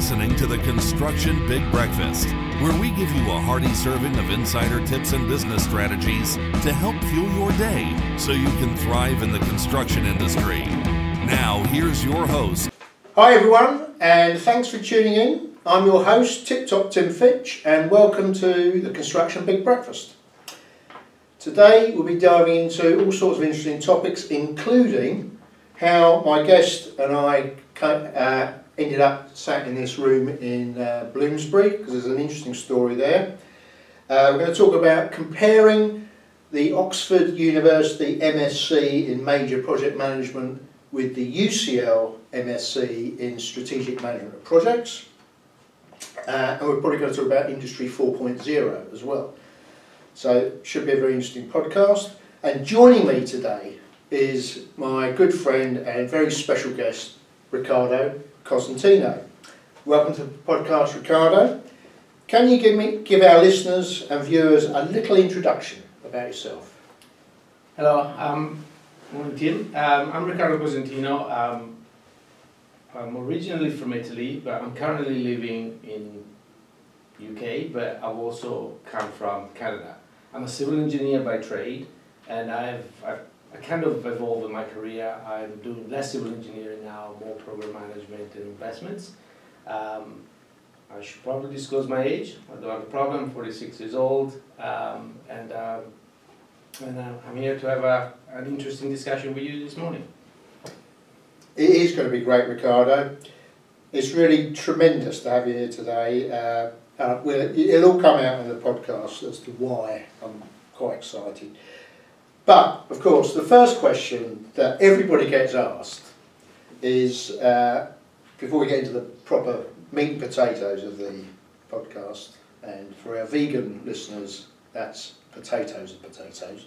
listening to The Construction Big Breakfast, where we give you a hearty serving of insider tips and business strategies to help fuel your day so you can thrive in the construction industry. Now, here's your host. Hi everyone, and thanks for tuning in. I'm your host, Tip Top Tim Fitch, and welcome to The Construction Big Breakfast. Today we'll be diving into all sorts of interesting topics, including how my guest and I ended up sat in this room in Bloomsbury, because there's an interesting story there. We're going to talk about comparing the Oxford University MSc in Major Project Management with the UCL MSc in Strategic Management of Projects. And we're probably going to talk about Industry 4.0 as well. So it should be a very interesting podcast. And joining me today is my good friend and very special guest, Riccardo Cosentino. Welcome to the podcast, Riccardo. Can you give our listeners and viewers a little introduction about yourself? Hello, I'm Riccardo Cosentino. I'm originally from Italy, but I'm currently living in UK, but I've also come from Canada. I'm a civil engineer by trade, and I kind of evolved in my career. I'm doing less civil engineering now, more program management and investments. I should probably disclose my age. I don't have a problem. I'm 46 years old, and I'm here to have an interesting discussion with you this morning. It is going to be great, Riccardo. It's really tremendous to have you here today. It'll all come out in the podcast as to why I'm quite excited. But, of course, the first question that everybody gets asked is, before we get into the proper meat and potatoes of the podcast, and for our vegan listeners, that's potatoes and potatoes.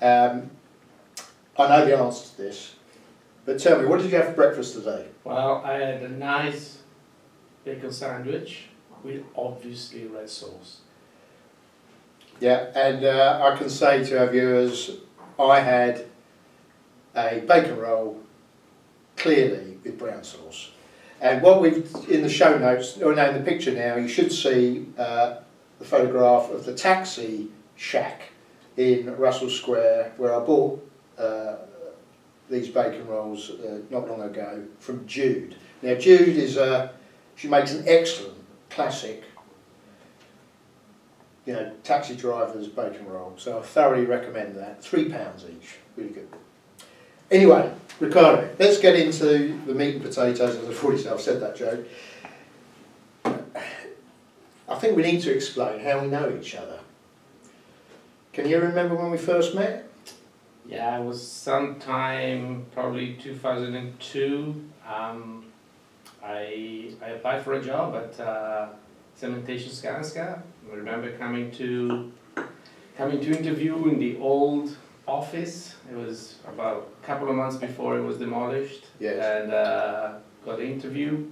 I know the answer to this, but tell me, what did you have for breakfast today? Well, I had a nice bacon sandwich with obviously red sauce. Yeah, and I can say to our viewers, I had a bacon roll, clearly with brown sauce. And what we've, in the show notes, or now in the picture now, you should see the photograph of the taxi shack in Russell Square, where I bought these bacon rolls not long ago from Jude. Now Jude is, she makes an excellent classic, you know, taxi driver's bacon roll. So I thoroughly recommend that. £3 each, really good. Anyway, Riccardo, let's get into the meat and potatoes of the 40s. I've said that joke. I think we need to explain how we know each other. Can you remember when we first met? Yeah, it was sometime probably 2002. I applied for a job at Cementation Skanska. I remember coming to interview in the old office. It was about a couple of months before it was demolished. Yes. And got the interview.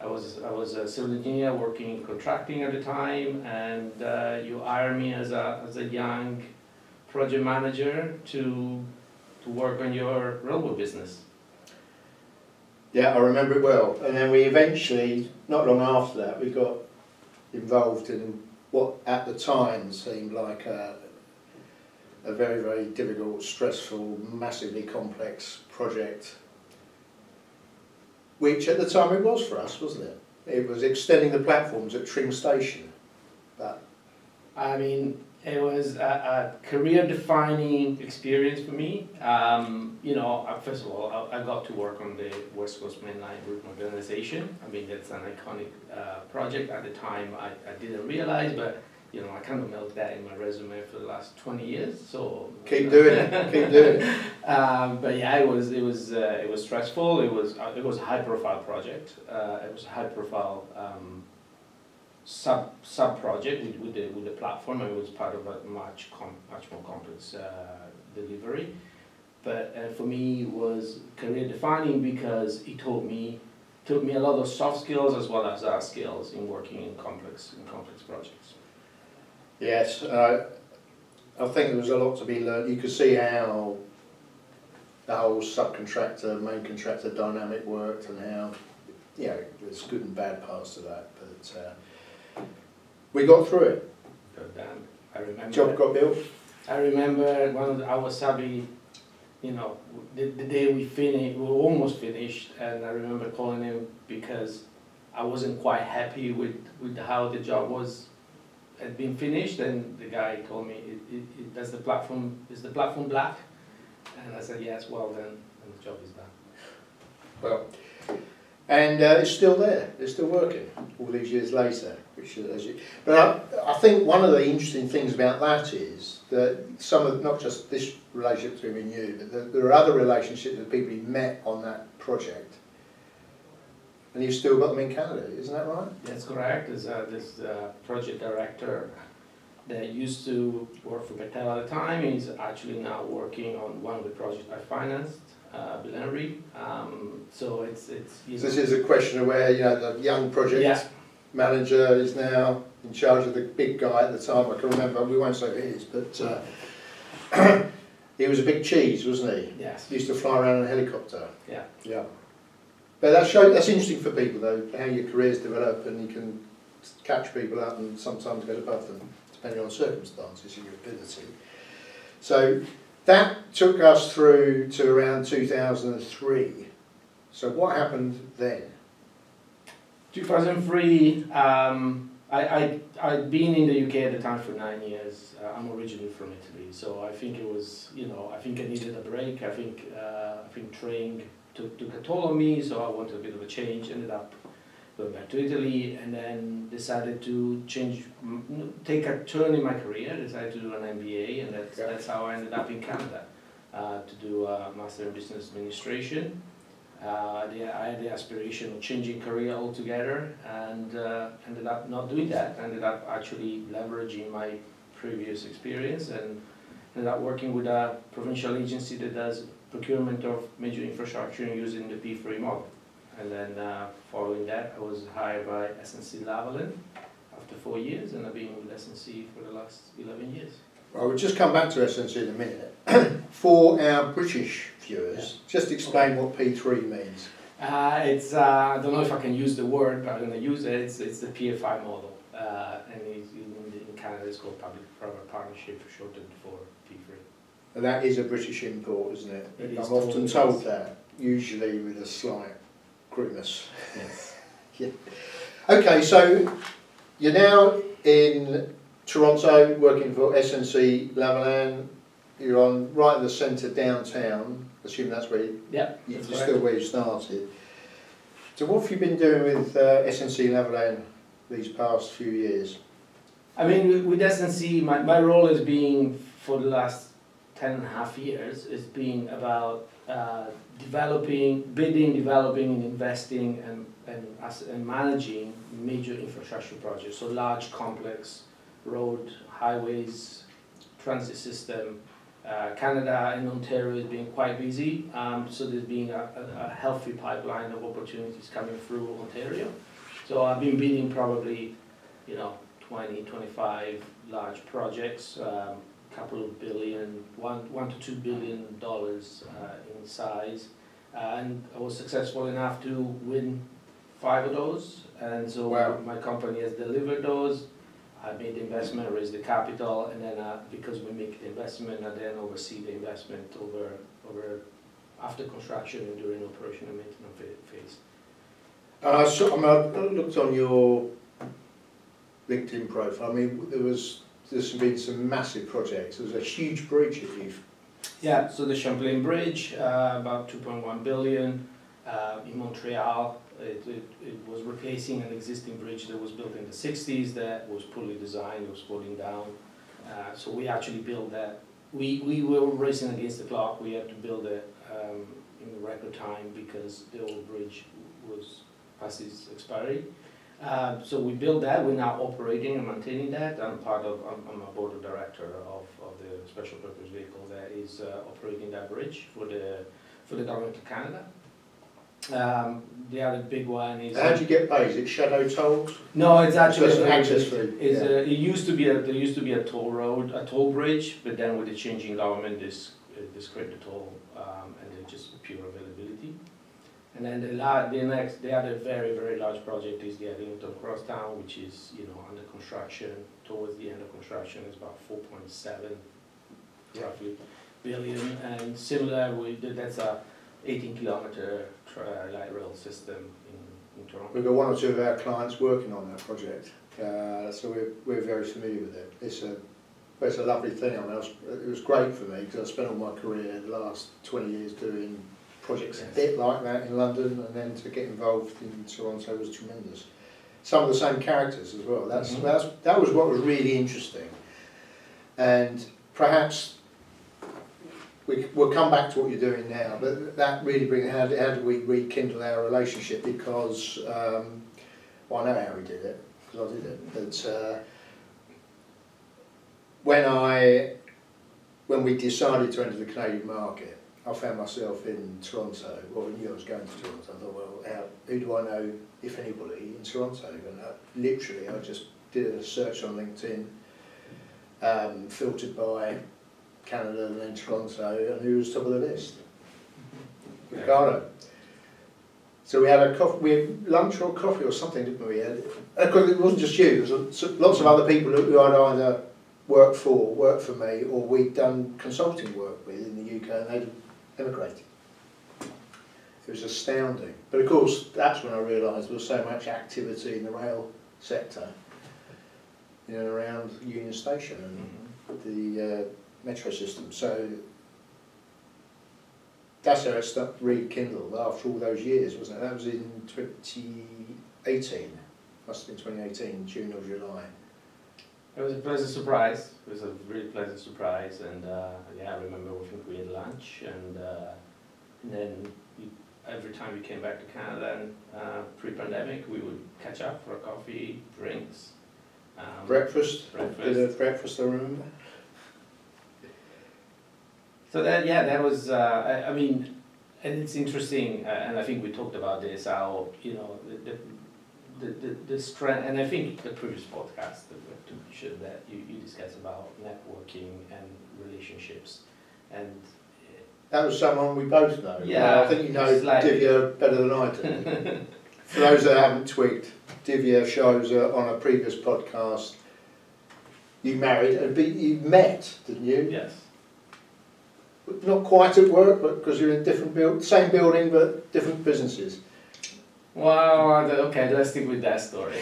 I was a civil engineer working in contracting at the time, and you hired me as a young project manager to work on your railway business. Yeah, I remember it well. And then we eventually, not long after that, we got involved in what at the time seemed like a very, very difficult, stressful, massively complex project, which at the time it was for us, wasn't it? It was extending the platforms at Tring station. But I mean, it was a career-defining experience for me. You know, first of all, I got to work on the West Coast Mainline Modernization. I mean, that's an iconic project. At the time, I didn't realize, but, you know, I kind of milked that in my resume for the last 20 years, so... Keep doing it, keep doing it. But yeah, it was stressful. It was a high-profile project. It was a high-profile sub-project with the platform. It was part of a much more complex delivery, but for me it was career defining because it taught me a lot of soft skills as well as hard skills in working in complex projects. Yes, I think there was a lot to be learned. You could see how the whole subcontractor main contractor dynamic worked and how you know, there's good and bad parts to that, but we got through it. I remember. Job got built. I remember one of our subby, you know, the day we finished, we were almost finished, and I remember calling him because I wasn't quite happy with how the job had been finished, and the guy told me, does the platform, is the platform black? And I said, yes, well then, and the job is done. Well, and it's still there, it's still working all these years later. But I think one of the interesting things about that is that some of, not just this relationship between me and you, but there are other relationships with people you met on that project. And you've still got them in Canada, isn't that right? That's correct. There's this project director that used to work for Bechtel at the time. He's actually now working on one of the projects I financed, Bill Henry. So it's you know, this is a question of where, you know, the young project manager is now in charge of the big guy at the time. I can remember, we won't say who it is, but he was a big cheese, wasn't he? Yes. He used to fly around in a helicopter. Yeah. Yeah. But that shows, that's interesting for people though, how your careers develop and you can catch people out and sometimes get above them, depending on circumstances and your ability. So that took us through to around 2003. So what happened then? 2003, I'd been in the UK at the time for 9 years. I'm originally from Italy, so I think it was, you know, I think I needed a break. I think Tring took a toll on me, so I wanted a bit of a change, ended up going back to Italy, and then decided to change, take a turn in my career, decided to do an MBA, and that's how I ended up in Canada, to do a Master in Business Administration. I had the aspiration of changing career altogether, and ended up not doing that, ended up actually leveraging my previous experience, and ended up working with a provincial agency that does procurement of major infrastructure using the P3 model. And then following that, I was hired by SNC-Lavalin after 4 years, and I've been with SNC for the last 11 years. Well, we'll just come back to SNC in a minute. For our British viewers, just explain what P3 means. I don't know if I can use the word, but I'm going to use it. It's the PFI model, and in Canada it's called Public-Private Partnership, shortened for P3. And that is a British import, isn't it? I'm often told that, usually with a slight grimace. Yes. Yeah. Okay, so you're now in Toronto working for SNC-Lavalin. You're on right in the centre downtown. Assuming that's where you, that's still where you started. So what have you been doing with SNC-Lavalin these past few years? I mean, with SNC, my role has been for the last 10.5 years, it's been about developing, bidding, developing, and investing, and managing major infrastructure projects. So large, complex road, highways, transit system. Canada and Ontario has been quite busy. So there's been a healthy pipeline of opportunities coming through Ontario. So I've been bidding probably, you know, 20, 25 large projects. Couple of billion, $1 to $2 billion in size, and I was successful enough to win 5 of those, and so my company has delivered those. I made the investment, raised the capital, and then because we make the investment, I then oversee the investment over after construction and during operation and maintenance phase. I looked on your LinkedIn profile. I mean, there's been some massive projects. There was a huge bridge that you've... Yeah, so the Champlain Bridge, about 2.1 billion. In Montreal, it was replacing an existing bridge that was built in the 60s that was poorly designed, was falling down. So we actually built that. We were racing against the clock. We had to build it in record time because the old bridge was past its expiry. So we built that. We're now operating and maintaining that. I'm a board of director of the special purpose vehicle that is operating that bridge for the government of Canada. The other big one is... How do you get paid? Is it shadow tolls? No, it's actually... So it's an access fee. Yeah. It used to be a toll road, a toll bridge, but then with the changing government, this created a toll and just pure availability. And then the next, the other very, very large project is the Eglinton to Crosstown, which is, you know, under construction, towards the end of construction. It's about 4.7 roughly billion. And similar, that's a 18-kilometer light rail system in Toronto. We've got one or two of our clients working on that project, so we're very familiar with it. It's a lovely thing. I mean, it was great for me because I spent all my career, the last 20 years, doing projects a bit like that in London, and then to get involved in Toronto was tremendous. Some of the same characters as well. That was what was really interesting. And perhaps we'll come back to what you're doing now, but that really brings how do we rekindle our relationship? Because well, I know how we did it because I did it. But when we decided to enter the Canadian market, I found myself in Toronto. Well, I knew I was going to Toronto. I thought, well, who do I know, if anybody, in Toronto? And literally, I just did a search on LinkedIn, filtered by Canada and then Toronto, and who was top of the list? Riccardo. So we had lunch or coffee or something, didn't we? It wasn't just you. There was lots of other people who I'd either worked for me, or we'd done consulting work with in the UK, and they'd emigrated. It was astounding. But of course, that's when I realised there was so much activity in the rail sector, in and around Union Station and the metro system. So that's how it rekindled after all those years, wasn't it? That was in 2018. Must have been 2018, June or July. It was a pleasant surprise. It was a really pleasant surprise, and yeah, I remember we had lunch, and then every time we came back to Canada, and pre-pandemic, we would catch up for coffee, drinks, breakfast. I remember. So that, yeah, that was. I mean, and it's interesting, and I think we talked about this. How, you know, the strength, and I think the previous podcast that we have to mention that you discussed about networking and relationships, and that was someone we both know. Yeah, I think you know Divya better than I do. For those that haven't twigged, Divya shows on a previous podcast. You married and you met, didn't you? Yes. Not quite at work, but because you're in different same building but different businesses. Wow, okay, let's stick with that story.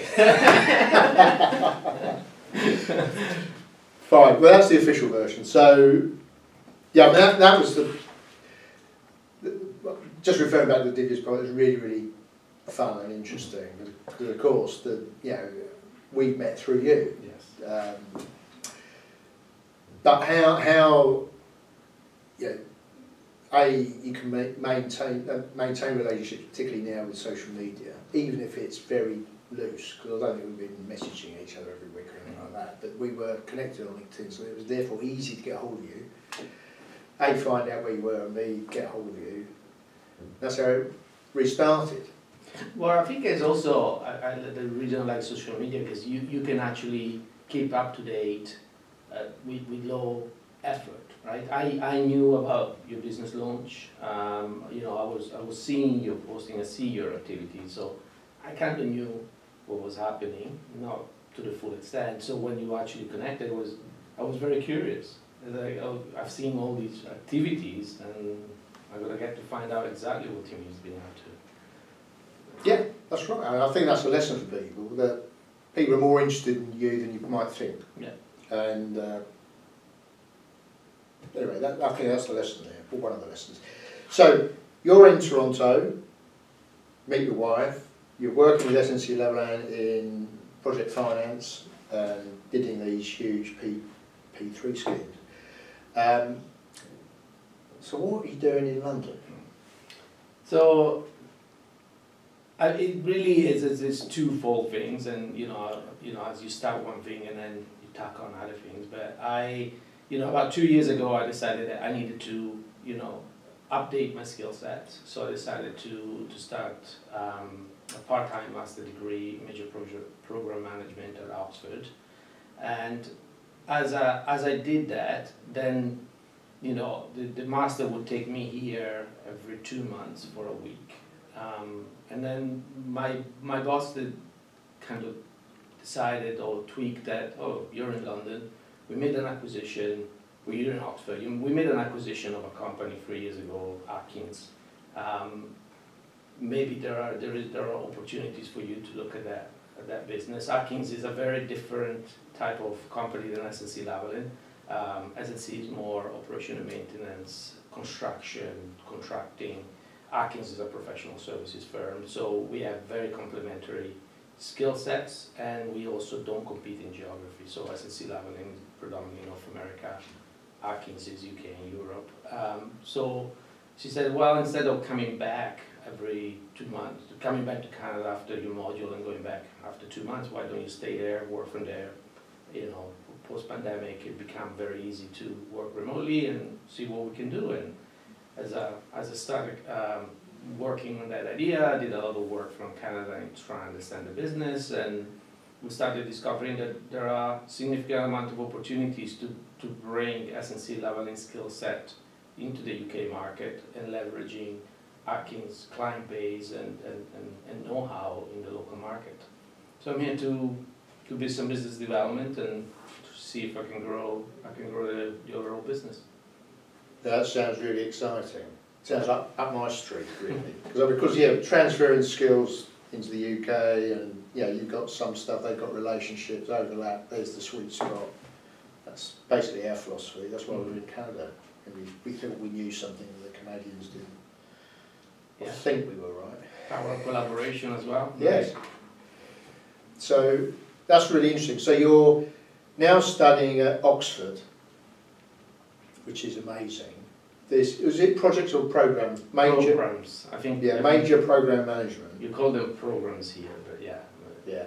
Fine, well, that's the official version. So, yeah, that was just referring back to the Divya's point, it was really, really fun and interesting. Because, of course, you know, we met through you. Yes. But how yeah. You can maintain relationships, particularly now with social media, even if it's very loose, because I don't think we've been messaging each other every week or anything like that, but we were connected on LinkedIn, so it was therefore easy to get hold of you. A, find out where you were, and B, get hold of you. That's how it restarted. Well, I think it's also the reason I like social media, because you can actually keep up to date with low effort. Right, I knew about your business launch. You know, I was seeing your posting. I see your activity, so I kind of knew what was happening, not to the full extent. So when you actually connected, I was very curious. Like, oh, I've seen all these activities, and I'm gonna get to find out exactly what Timmy's been up to. Yeah, that's right. I mean, I think that's a lesson for people, that people are more interested in you than you might think. Yeah, and. Anyway, I think that's the lesson there, or one of the lessons. So, you're in Toronto, meet your wife, you're working with SNC-Lavalin in project finance, bidding these huge P3 schemes. So what are you doing in London? So, it really is it's twofold things, and you know, as you start one thing and then you tack on other things, but you know, about 2 years ago, I decided that I needed to, you know, update my skill set. So I decided to start a part-time master degree, major program management at Oxford. And as I did that, then, you know, the master would take me here every 2 months for a week. And then my boss did kind of decided or tweaked that, oh, you're in London, we made an acquisition, we're in Oxford, we made an acquisition of a company 3 years ago, Atkins. Maybe there are opportunities for you to look at that business. Atkins is a very different type of company than SNC-Lavalin. SNC is more operation and maintenance, construction, contracting. Atkins is a professional services firm, so we have very complementary skill sets, and we also don't compete in geography. So SNC-Lavalin is predominantly North America, Atkins is UK and Europe. So she said, well, instead of coming back every 2 months, coming back to Canada after your module and going back after 2 months, why don't you stay there, work from there? You know, post-pandemic, it become very easy to work remotely and see what we can do. And as I started working on that idea, I did a lot of work from Canada and trying to understand the business, and we started discovering that there are significant amount of opportunities to bring SNC-Lavalin skill set into the UK market and leveraging Atkins' client base and know-how in the local market. So I'm here to do some business development and to see if I can grow the overall business. That sounds really exciting. Sounds up my street, really. Because yeah, transferring skills into the UK, and yeah, you've got some stuff, they've got relationships, overlap, there's the sweet spot. That's basically our philosophy. That's why we were in Canada. And we thought we knew something that the Canadians didn't. Yeah. I think we were right. Our collaboration as well. Yes. Right. So that's really interesting. So you're now studying at Oxford, which is amazing. This is it, projects or programs? Major programs, I think. Yeah, major program management. You call them programs here, but yeah. Yeah.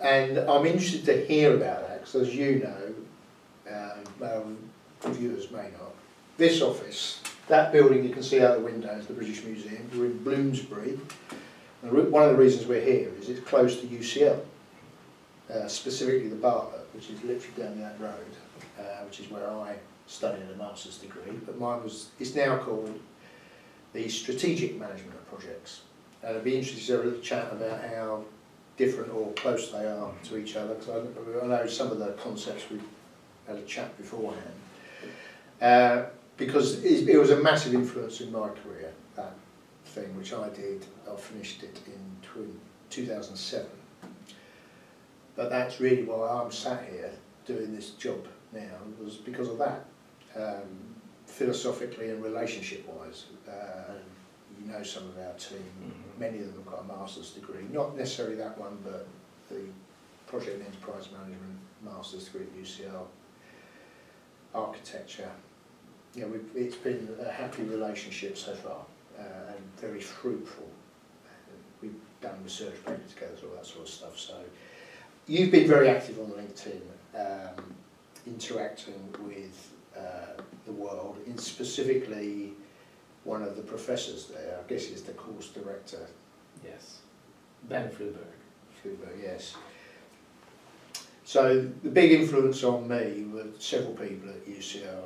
And I'm interested to hear about that because, as you know, viewers may not. This office, that building you can see out the windows, the British Museum. We're in Bloomsbury. And one of the reasons we're here is it's close to UCL, specifically the Bartlett, which is literally down that road, which is where I studied a master's degree, but mine was, it's now called the Strategic Management of Projects. And it'd be interesting to have a little chat about how different or close they are to each other, because I know some of the concepts we had a chat beforehand. Because it was a massive influence in my career, that thing, which I did, I finished it in 2007. But that's really why I'm sat here doing this job now, was because of that, philosophically and relationship-wise. You know some of our team, many of them have got a master's degree, not necessarily that one, but the Project and Enterprise Management master's degree at UCL, architecture. Yeah, it's been a happy relationship so far, and very fruitful. We've done research papers together, all that sort of stuff. So you've been very active on LinkedIn, interacting with the world, and specifically one of the professors there, I guess is the course director. Yes, Bent Flyvbjerg. Flyvbjerg, yes. So the big influence on me were several people at UCL.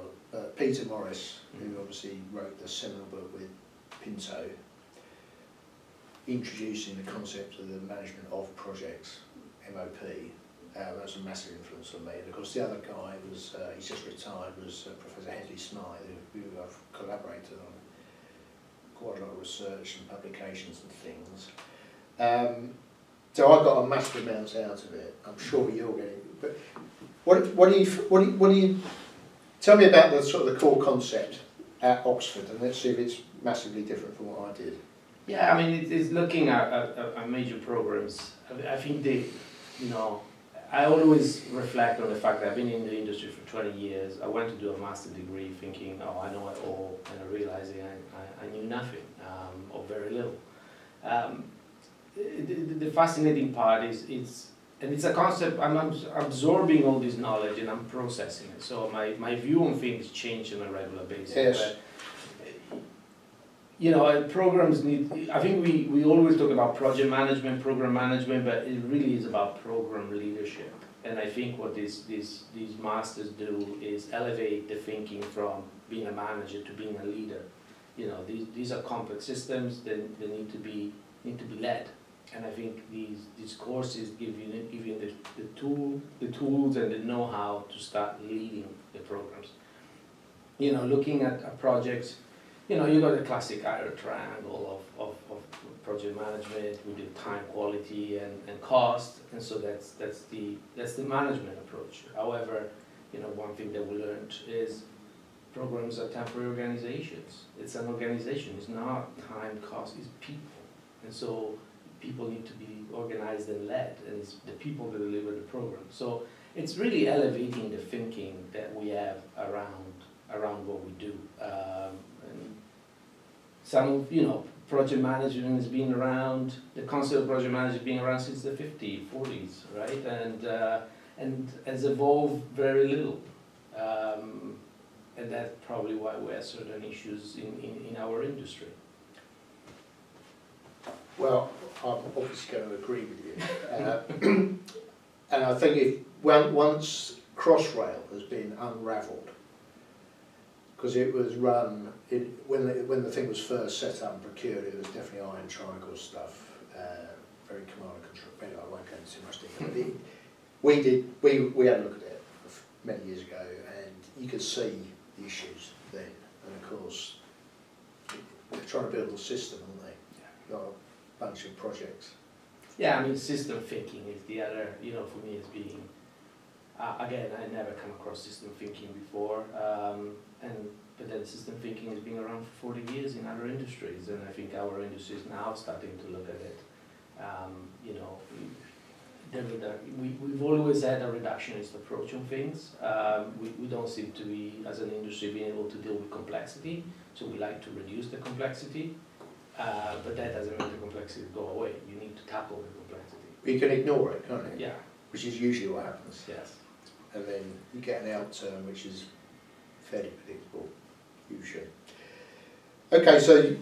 Peter Morris, who obviously wrote the seminal book with Pinto, introducing the concept of the management of projects, MOP. That was a massive influence on me. And of course the other guy was, he's just retired, was Professor Hedley Smyth, who I've collaborated on quite a lot of research and publications and things. So I got a massive amount out of it. I'm sure you're getting, but what do you tell me about the sort of the core concept at Oxford, and let's see if it's massively different from what I did. Yeah, I mean, it's looking at major programs. I think they, you know, I always reflect on the fact that I've been in the industry for 20 years. I went to do a master's degree thinking, oh, I know it all, and I realized I knew nothing, or very little. The fascinating part is and it's a concept, I'm absorbing all this knowledge and I'm processing it. So my view on things change on a regular basis. Yes. But, you know, programs need, I think we always talk about project management, program management, but it really is about program leadership. And I think what these masters do is elevate the thinking from being a manager to being a leader. you know, these are complex systems. They need to be led, and I think these courses give you the tools and the know-how to start leading the programs. You know, looking at projects, you know, you got the classic iron triangle of project management with the time, quality, and cost, and so that's the management approach. However, you know, one thing that we learned is programs are temporary organizations. It's an organization. It's not time, cost. It's people, and so people need to be organized and led, and it's the people that deliver the program. So it's really elevating the thinking that we have around what we do. And some of, you know, project management has been around, the concept of project management has been around since the 50s, 40s, right? And has evolved very little. And that's probably why we have certain issues in our industry. Well, I'm obviously going to agree with you. And I think once Crossrail has been unravelled, because it was run, when the thing was first set up and procured, it was definitely iron triangle stuff, very command and control. Anyway, I won't go into too much detail. But we had a look at it many years ago, and you could see the issues then. And of course, they're trying to build a system, aren't they? Yeah. Not a bunch of projects. Yeah, I mean, system thinking is the other, you know, for me, as being. Again, I never come across system thinking before, but then system thinking has been around for 40 years in other industries, and I think our industry is now starting to look at it. You know, we've always had a reductionist approach on things. We don't seem to be, as an industry, being able to deal with complexity, so we like to reduce the complexity, but that doesn't make the complexity go away. You need to tackle the complexity. You can ignore it, can't you? Yeah. Which is usually what happens. Yes. And then you get an out turn, which is fairly predictable, usually. Okay, so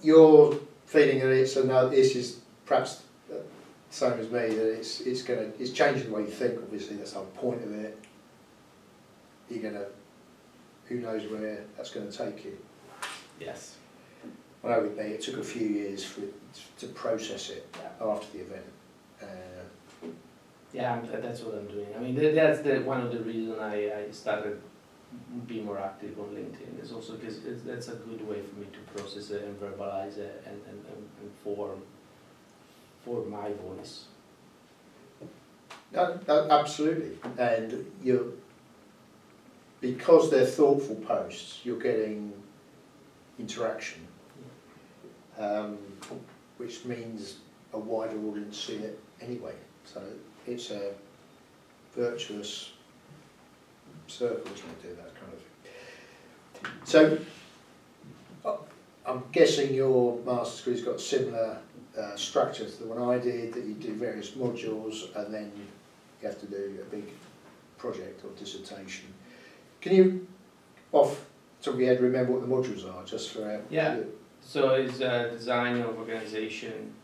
you're feeling that it's another. This is perhaps the same as me, that it's changing the way you think. Obviously, that's the whole point of it. You're gonna, who knows where that's going to take you. Yes. I know with me, it took a few years for it to process it after the event. Yeah, that's what I'm doing. I mean, that's one of the reasons I started being more active on LinkedIn. It's also because that's a good way for me to process it and verbalize it and form my voice. Absolutely. And because they're thoughtful posts, you're getting interaction, which means a wider audience see it anyway. So it's a virtuous circle to do that kind of thing. So I'm guessing your master's degree's got similar structure to the one I did, that you do various modules and then you have to do a big project or dissertation. Can you, off the top of your head, remember what the modules are, just for our... Yeah, so it's design of organisation,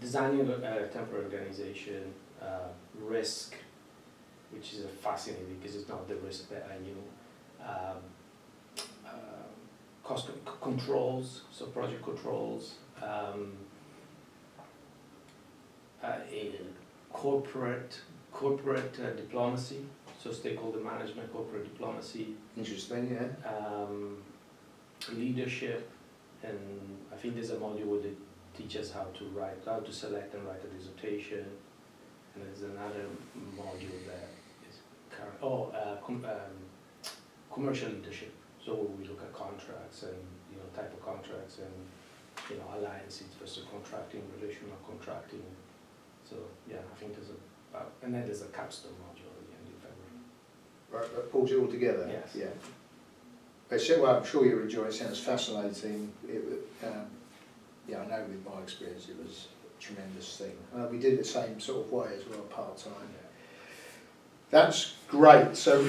designing a temporary organisation, risk, which is fascinating because it's not the risk that I knew, cost controls, so project controls, corporate diplomacy, so stakeholder management, corporate diplomacy. Interesting, yeah. Leadership, and I think there's a module with it. Teach us how to select and write a dissertation, and there's another module that is commercial leadership. So we look at contracts and, you know, type of contracts and, you know, alliances versus contracting, relational contracting. So yeah, I think there's and then there's a capstone module at the end of February. Right, that pulls it all together. Yes. Yeah. Well, I'm sure you enjoy it. Sounds fascinating. Yeah, I know with my experience it was a tremendous thing. We did the same sort of way as well, part-time. Yeah. That's great. So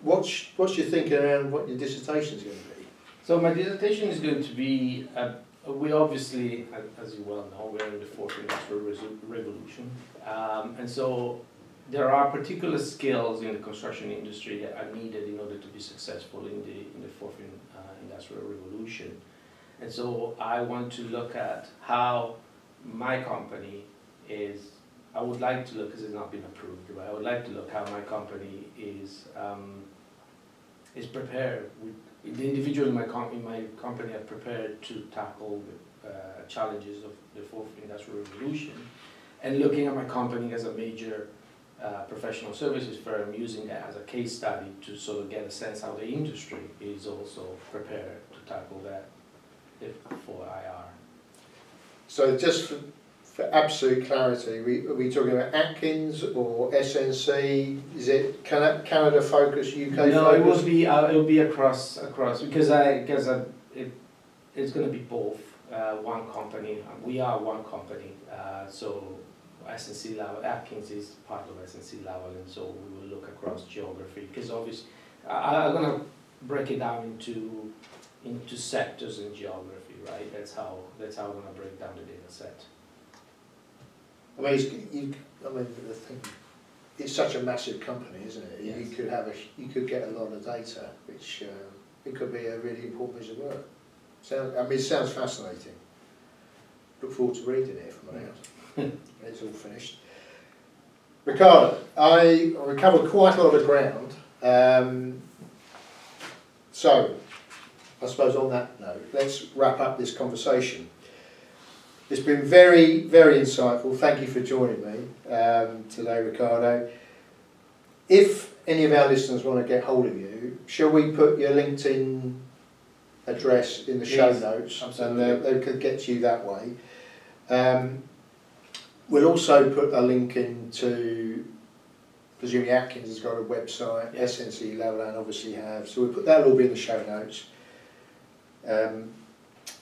what's your thinking around what your dissertation is going to be? So my dissertation is going to be, we obviously, as you well know, we're in the fourth industrial revolution. And so there are particular skills in the construction industry that are needed in order to be successful in the fourth industrial revolution. And so I want to look at how my company is, I would like to look, because it's not been approved, but I would like to look how my company is prepared, with the individuals in my company are prepared to tackle the challenges of the fourth industrial revolution, and looking at my company as a major professional services firm, using that as a case study to sort of get a sense how the industry is also prepared to tackle that for IR. So just for absolute clarity, are we talking about Atkins or SNC? Is it Canada focused, UK focused? No, it will be across because it's going to be both. One company, we are one company, so SNC-Lavalin, Atkins is part of SNC-Lavalin, so we will look across geography, because obviously I'm going to break it down into sectors and geography, right? That's how I'm going to break down the data set. The thing, it's such a massive company, isn't it? Yes. You could have you could get a lot of data, which it could be a really important piece of work. It sounds fascinating. Look forward to reading it from my house. It's all finished. Riccardo, I covered quite a lot of ground. So, I suppose on that note, let's wrap up this conversation. It's been very, very insightful. Thank you for joining me today, Riccardo. If any of our listeners want to get hold of you, shall we put your LinkedIn address in the show notes? Absolutely. And they could get to you that way. We'll also put a link into, presumably Atkins has got a website, yeah. SNC-Lavalin obviously have, so we'll put that all be in the show notes.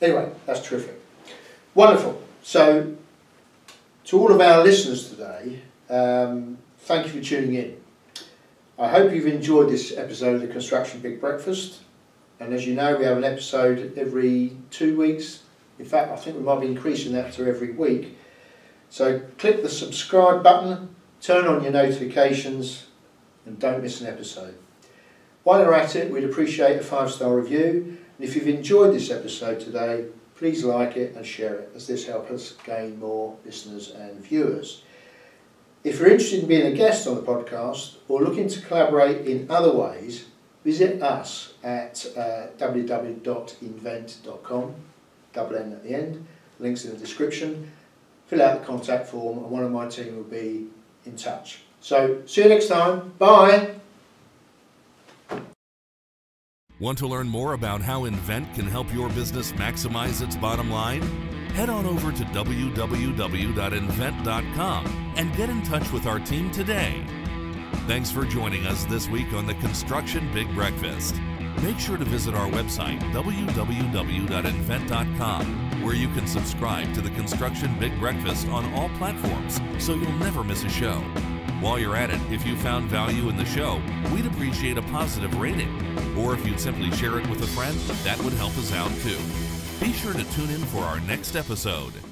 Anyway, that's terrific. Wonderful. So, to all of our listeners today, thank you for tuning in. I hope you've enjoyed this episode of the Construction Big Breakfast. And as you know, we have an episode every 2 weeks. In fact, I think we might be increasing that to every week. So click the subscribe button, turn on your notifications, and don't miss an episode. While you're at it, we'd appreciate a 5-star review. And if you've enjoyed this episode today, please like it and share it, as this helps us gain more listeners and viewers. If you're interested in being a guest on the podcast or looking to collaborate in other ways, visit us at www.invennt.com, double N at the end, links in the description. Fill out the contact form and one of my team will be in touch. So, see you next time. Bye. Want to learn more about how Invennt can help your business maximize its bottom line? Head on over to www.invennt.com and get in touch with our team today. Thanks for joining us this week on the Construction Big Breakfast. Make sure to visit our website, www.invennt.com, where you can subscribe to the Construction Big Breakfast on all platforms so you'll never miss a show. While you're at it, if you found value in the show, we'd appreciate a positive rating. Or if you'd simply share it with a friend, that would help us out too. Be sure to tune in for our next episode.